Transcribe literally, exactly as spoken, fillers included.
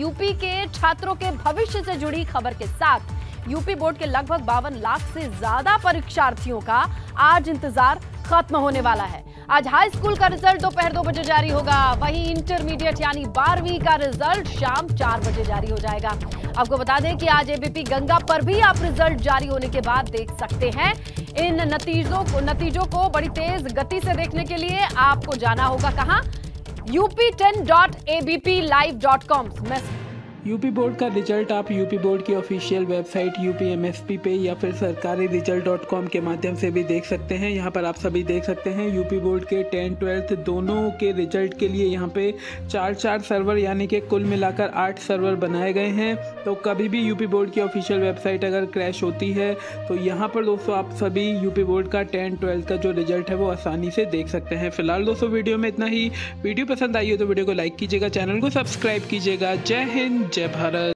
UP के छात्रों के भविष्य से जुड़ी खबर के साथ यूपी बोर्ड के लगभग बावन लाख से ज्यादा परीक्षार्थियों का आज इंतजार खत्म होने वाला है। आज हाई स्कूल का रिजल्ट दोपहर दो बजे जारी होगा, वहीं इंटरमीडिएट यानी बारहवीं का रिजल्ट शाम चार बजे जारी हो जाएगा। आपको बता दें कि आज एबीपी गंगा पर भी आप रिजल्ट जारी होने के बाद देख सकते हैं। इन नतीजों को नतीजों को बड़ी तेज गति से देखने के लिए आपको जाना होगा कहाँ, U P ten dot A B P live dot com में। यूपी बोर्ड का रिजल्ट आप यूपी बोर्ड की official website U P M S P पे या फिर सरकारी रिजल्ट डॉट कॉम के माध्यम से भी देख सकते हैं। यहाँ पर आप सभी देख सकते हैं यूपी बोर्ड के टेंथ ट्वेल्थ दोनों के रिजल्ट के लिए यहाँ पे चार चार सर्वर यानी कि कुल मिलाकर आठ सर्वर बनाए गए हैं। तो कभी भी यूपी बोर्ड की ऑफिशियल वेबसाइट अगर क्रैश होती है तो यहाँ पर दोस्तों आप सभी यूपी बोर्ड का टेंथ ट्वेल्थ का जो रिजल्ट है वो आसानी से देख सकते हैं। फिलहाल दोस्तों वीडियो में इतना ही। वीडियो पसंद आई हो तो वीडियो को लाइक कीजिएगा, चैनल को सब्सक्राइब कीजिएगा। जय हिंद, जय भारत।